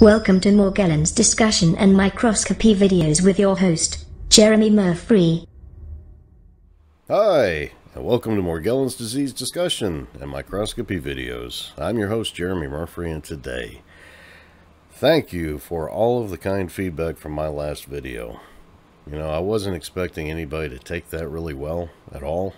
Welcome to Morgellons discussion and microscopy videos with your host, Jeremy Murphree. Hi, and welcome to Morgellons disease discussion and microscopy videos. I'm your host, Jeremy Murphree, and today, thank you for all of the kind feedback from my last video. You know, I wasn't expecting anybody to take that really well at all,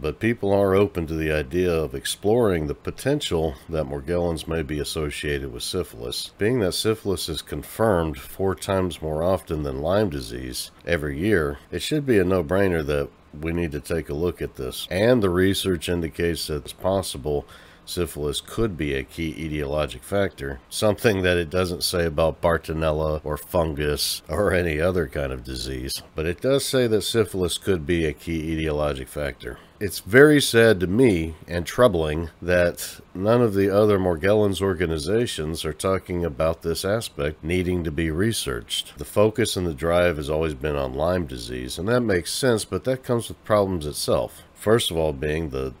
but people are open to the idea of exploring the potential that Morgellons may be associated with syphilis. Being that syphilis is confirmed 4 times more often than Lyme disease every year, it should be a no-brainer that we need to take a look at this. And the research indicates that it's possible syphilis could be a key etiologic factor, something that it doesn't say about Bartonella or fungus or any other kind of disease, but it does say that syphilis could be a key etiologic factor. It's very sad to me and troubling that none of the other Morgellons organizations are talking about this aspect needing to be researched. The focus and the drive has always been on Lyme disease, and that makes sense, but that comes with problems itself. First of all, being the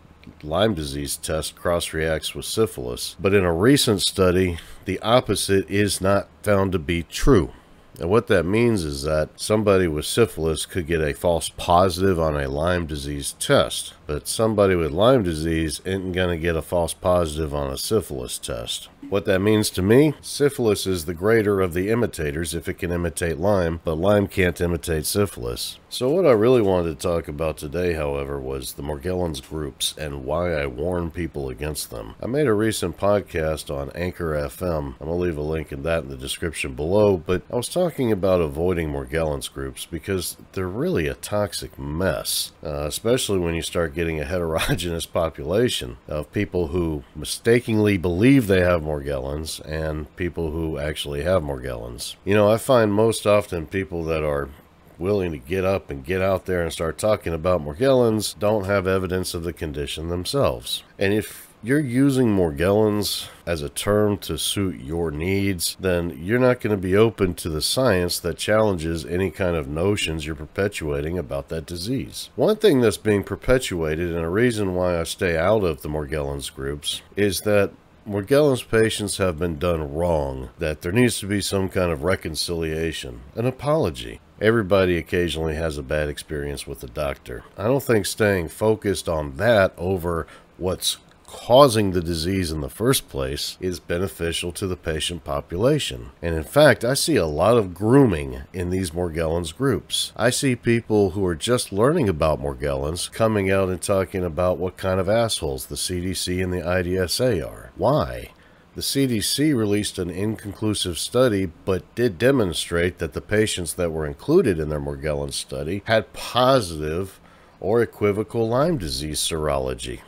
Lyme disease test cross-reacts with syphilis, but in a recent study, the opposite is not found to be true. And what that means is that somebody with syphilis could get a false positive on a Lyme disease test, but somebody with Lyme disease isn't going to get a false positive on a syphilis test. What that means to me, syphilis is the greater of the imitators if it can imitate Lyme, but Lyme can't imitate syphilis. So what I really wanted to talk about today, however, was the Morgellons groups and why I warn people against them. I made a recent podcast on Anchor FM. I'm going to leave a link in that in the description below, but I was talking about avoiding Morgellons groups because they're really a toxic mess, especially when you start getting a heterogeneous population of people who mistakenly believe they have Morgellons and people who actually have Morgellons. You know, I find most often people that are willing to get up and get out there and start talking about Morgellons don't have evidence of the condition themselves. And if you're using Morgellons as a term to suit your needs, then you're not going to be open to the science that challenges any kind of notions you're perpetuating about that disease. One thing that's being perpetuated, and a reason why I stay out of the Morgellons groups, is that Morgellons patients have been done wrong, that there needs to be some kind of reconciliation, an apology. Everybody occasionally has a bad experience with the doctor. I don't think staying focused on that over what's causing the disease in the first place is beneficial to the patient population. And in fact, I see a lot of grooming in these Morgellons groups. I see people who are just learning about Morgellons coming out and talking about what kind of assholes the CDC and the IDSA are. Why? The CDC released an inconclusive study, but did demonstrate that the patients that were included in their Morgellons study had positive or equivocal Lyme disease serology.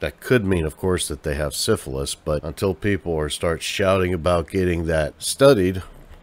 That could mean, of course, that they have syphilis, but until people start shouting about getting that studied,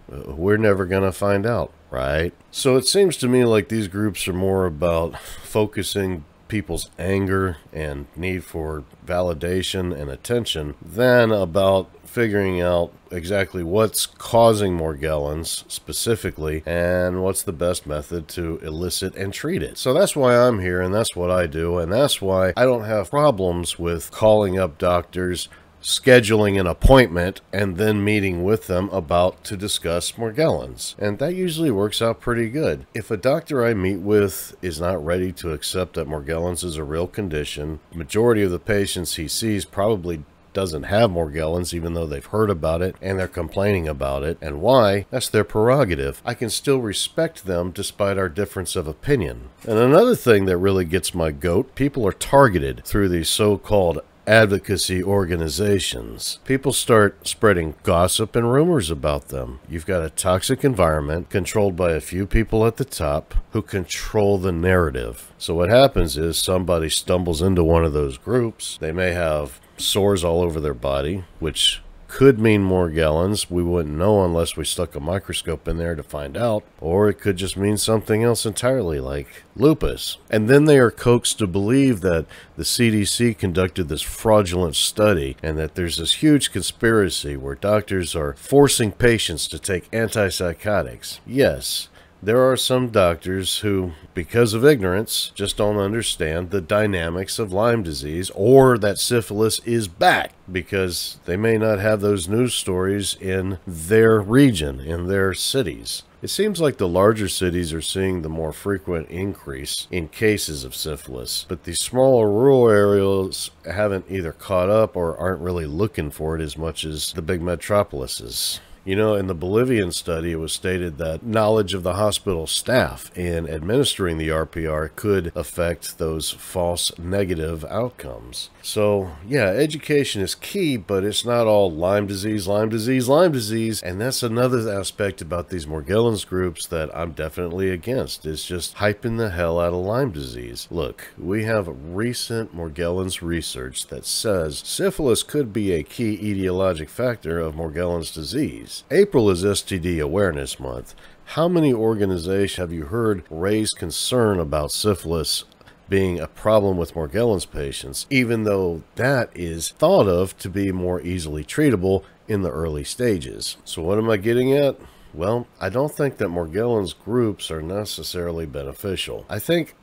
we're never going to find out, right? So it seems to me like these groups are more about focusing people's anger and need for validation and attention than about figuring out exactly what's causing Morgellons specifically and what's the best method to elicit and treat it. So that's why I'm here, and that's what I do, and that's why I don't have problems with calling up doctors, scheduling an appointment, and then meeting with them to discuss Morgellons. And that usually works out pretty good. If a doctor I meet with is not ready to accept that Morgellons is a real condition, the majority of the patients he sees probably doesn't have Morgellons, even though they've heard about it and they're complaining about it. And why? That's their prerogative. I can still respect them despite our difference of opinion. And another thing that really gets my goat, people are targeted through these so-called advocacy organizations. People start spreading gossip and rumors about them. You've got a toxic environment controlled by a few people at the top who control the narrative. So what happens is somebody stumbles into one of those groups. They may have sores all over their body, which could mean Morgellons. We wouldn't know unless we stuck a microscope in there to find out. Or it could just mean something else entirely, like lupus. And then they are coaxed to believe that the CDC conducted this fraudulent study and that there's this huge conspiracy where doctors are forcing patients to take antipsychotics. Yes, There are some doctors who, because of ignorance, just don't understand the dynamics of Lyme disease or that syphilis is back, because they may not have those news stories in their region, in their cities. It seems like the larger cities are seeing the more frequent increase in cases of syphilis, but the smaller rural areas haven't either caught up or aren't really looking for it as much as the big metropolises. You know, in the Bolivian study, it was stated that knowledge of the hospital staff in administering the RPR could affect those false negative outcomes. So, yeah, education is key, but it's not all Lyme disease, Lyme disease, Lyme disease. And that's another aspect about these Morgellons groups that I'm definitely against. It's just hyping the hell out of Lyme disease. Look, we have recent Morgellons research that says syphilis could be a key etiologic factor of Morgellons disease. April is STD Awareness Month. How many organizations have you heard raise concern about syphilis being a problem with Morgellons patients, even though that is thought of to be more easily treatable in the early stages? So what am I getting at? Well, I don't think that Morgellons groups are necessarily beneficial. I think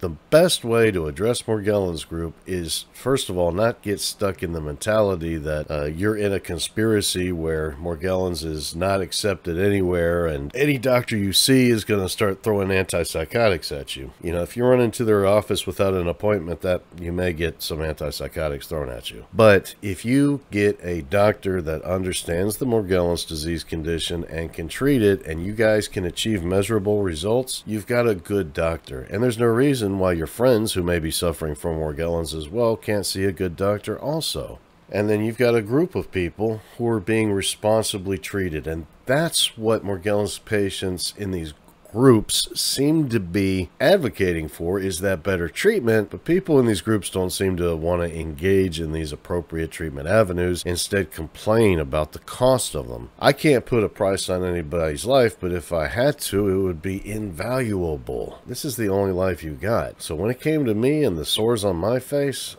the best way to address Morgellons group is, first of all, not get stuck in the mentality that you're in a conspiracy where Morgellons is not accepted anywhere and any doctor you see is going to start throwing antipsychotics at you. You know, if you run into their office without an appointment, that you may get some antipsychotics thrown at you. But if you get a doctor that understands the Morgellons disease condition and can treat it, and you guys can achieve measurable results, you've got a good doctor. And there's no reason why your friends who may be suffering from Morgellons as well can't see a good doctor also. And then you've got a group of people who are being responsibly treated, and that's what Morgellons patients in these groups seem to be advocating for, is that better treatment. But people in these groups don't seem to want to engage in these appropriate treatment avenues, instead complain about the cost of them. I can't put a price on anybody's life, but if I had to, it would be invaluable. This is the only life you got. So when it came to me and the sores on my face,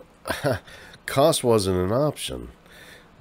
cost wasn't an option.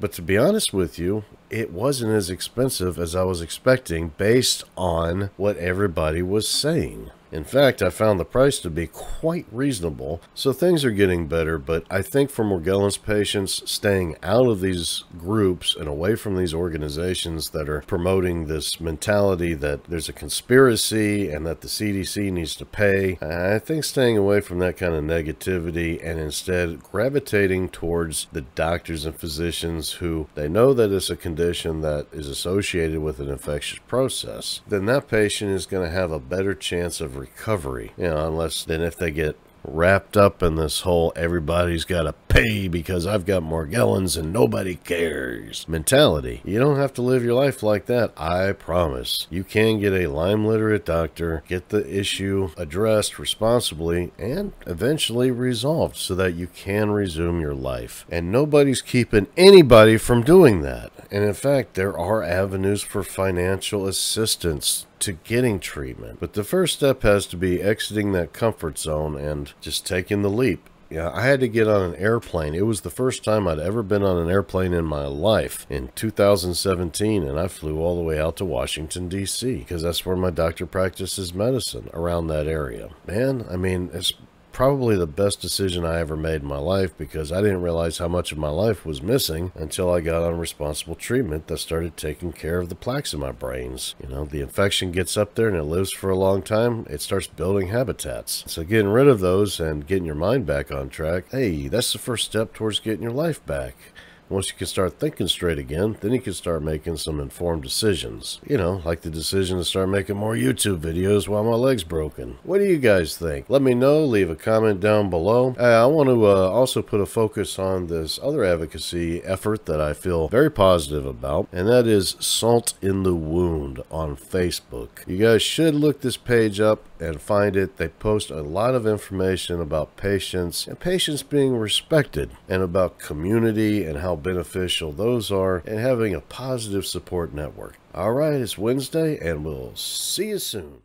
But to be honest with you, it wasn't as expensive as I was expecting based on what everybody was saying. In fact, I found the price to be quite reasonable, so things are getting better. But I think for Morgellons patients, staying out of these groups and away from these organizations that are promoting this mentality that there's a conspiracy and that the CDC needs to pay, I think staying away from that kind of negativity and instead gravitating towards the doctors and physicians who they know that it's a condition that is associated with an infectious process, then that patient is going to have a better chance of recovery, you know, unless then if they get wrapped up in this whole everybody's got to pay because I've got Morgellons and nobody cares mentality. You don't have to live your life like that, I promise. You can get a Lyme literate doctor, get the issue addressed responsibly, and eventually resolved so that you can resume your life. And nobody's keeping anybody from doing that. And in fact, there are avenues for financial assistance to getting treatment. But the first step has to be exiting that comfort zone and just taking the leap. Yeah, I had to get on an airplane. It was the first time I'd ever been on an airplane in my life in 2017, and I flew all the way out to Washington, D.C., because that's where my doctor practices medicine, around that area. Man, I mean, it's probably the best decision I ever made in my life, because I didn't realize how much of my life was missing until I got on responsible treatment that started taking care of the plaques in my brains. You know, the infection gets up there and it lives for a long time. It starts building habitats. So getting rid of those and getting your mind back on track, hey, that's the first step towards getting your life back. Once you can start thinking straight again, then you can start making some informed decisions. You know, like the decision to start making more YouTube videos while my leg's broken. What do you guys think? Let me know. Leave a comment down below. I want to also put a focus on this other advocacy effort that I feel very positive about, and that is Salt in the Wound on Facebook. You guys should look this page up and find it. They post a lot of information about patients and patients being respected, and about community and how beneficial those are, and having a positive support network. All right, it's Wednesday, and we'll see you soon.